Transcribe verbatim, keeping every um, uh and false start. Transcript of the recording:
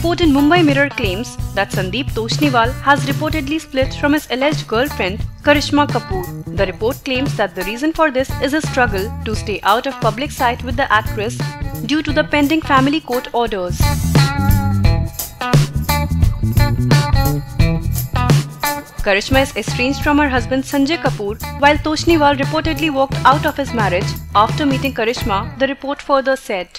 report in Mumbai Mirror claims that Sandeep Toshniwal has reportedly split from his alleged girlfriend Karisma Kapoor. The report claims that the reason for this is his struggle to stay out of public sight with the actress due to the pending family court orders. Karisma is estranged from her husband Sanjay Kapur, while Toshniwal reportedly walked out of his marriage after meeting Karisma, the report further said.